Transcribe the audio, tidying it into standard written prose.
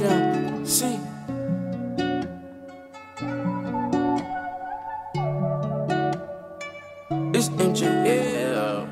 made up. See. It's MJL.